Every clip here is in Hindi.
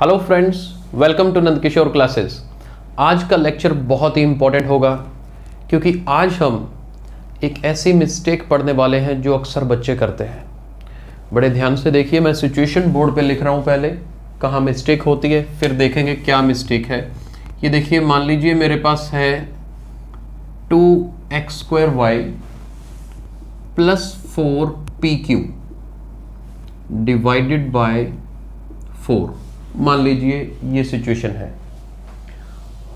Hello friends, welcome to Nand Kishore classes. आज का लेक्चर बहुत ही इम्पोर्टेंट होगा क्योंकि आज हम एक ऐसी मिस्टेक पढ़ने वाले हैं जो अक्सर बच्चे करते हैं। बड़े ध्यान से देखिए, मैं सिचुएशन बोर्ड पे लिख रहा हूँ, पहले कहाँ मिस्टेक होती है फिर देखेंगे क्या मिस्टेक है। ये देखिए, मान लीजिए मेरे पास है 2x2y plus 4pq divided by 4। मान लीजिए ये सिचुएशन है।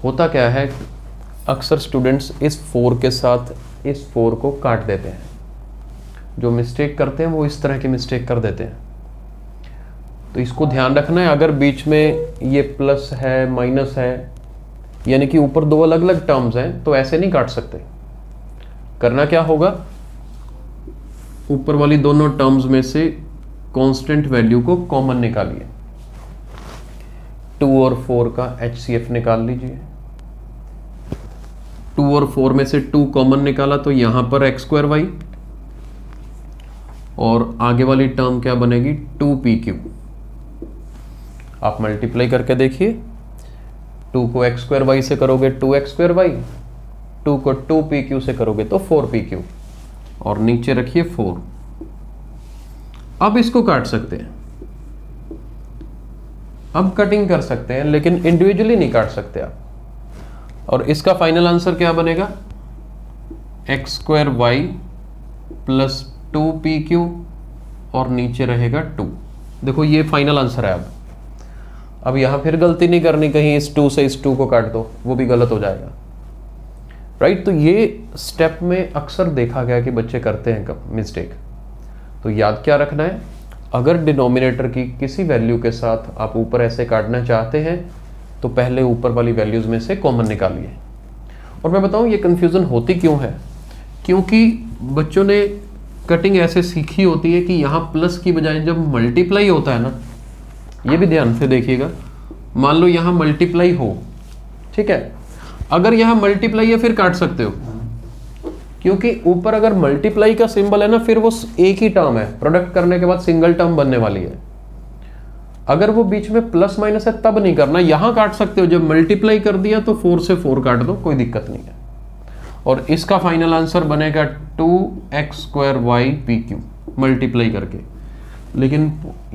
होता क्या है, अक्सर स्टूडेंट्स इस 4 के साथ इस 4 को काट देते हैं। जो मिस्टेक करते हैं वो इस तरह की मिस्टेक कर देते हैं, तो इसको ध्यान रखना है। अगर बीच में ये प्लस है माइनस है, यानी कि ऊपर दो अलग अलग टर्म्स हैं, तो ऐसे नहीं काट सकते। करना क्या होगा, ऊपर वाली दोनों टर्म्स में से कांस्टेंट वैल्यू को कॉमन निकालिए। 2 और 4 का HCF निकाल लीजिए। 2 और 4 में से 2 कॉमन निकाला तो यहाँ पर x2y और आगे वाली टर्म क्या बनेगी, 2pq। आप मल्टीप्लाई करके देखिए, 2 को x2y से करोगे 2x2y, 2 को 2pq से करोगे तो 4pq और नीचे रखिए 4। अब इसको काट सकते हैं, अब कटिंग कर सकते हैं, लेकिन इंडिविजुअली नहीं काट सकते आप। और इसका फाइनल आंसर क्या बनेगा, x2y प्लस 2pq और नीचे रहेगा 2। देखो ये फाइनल आंसर है। अब यहाँ फिर गलती नहीं करनी, कहीं इस 2 से इस 2 को काट दो, वो भी गलत हो जाएगा। राइट, तो ये स्टेप में अक्सर देखा गया कि बच्चे करते हैं कब मिस्टेक। तो याद क्या रखना है, अगर डिनोमिनेटर की किसी वैल्यू के साथ आप ऊपर ऐसे काटना चाहते हैं तो पहले ऊपर वाली वैल्यूज़ में से कॉमन निकालिए। और मैं बताऊं ये कन्फ्यूज़न होती क्यों है, क्योंकि बच्चों ने कटिंग ऐसे सीखी होती है कि यहाँ प्लस की बजाय जब मल्टीप्लाई होता है ना, ये भी ध्यान से देखिएगा। मान लो यहाँ मल्टीप्लाई हो, ठीक है, अगर यहाँ मल्टीप्लाई है फिर काट सकते हो, क्योंकि ऊपर अगर मल्टीप्लाई का सिंबल है ना फिर वो एक ही टर्म है, प्रोडक्ट करने के बाद सिंगल टर्म बनने वाली है। अगर वो बीच में प्लस माइनस है तब नहीं करना, यहाँ काट सकते हो। जब मल्टीप्लाई कर दिया तो 4 से 4 काट दो, कोई दिक्कत नहीं है। और इसका फाइनल आंसर बनेगा 2x2ypq मल्टीप्लाई करके। लेकिन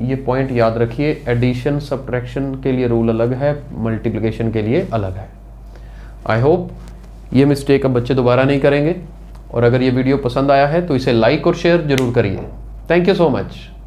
ये पॉइंट याद रखिए, एडिशन सब्ट्रैक्शन के लिए रूल अलग है, मल्टीप्लीकेशन के लिए अलग है। आई होप ये मिस्टेक अब बच्चे दोबारा नहीं करेंगे। और अगर ये वीडियो पसंद आया है तो इसे लाइक और शेयर जरूर करिए। Thank you so much.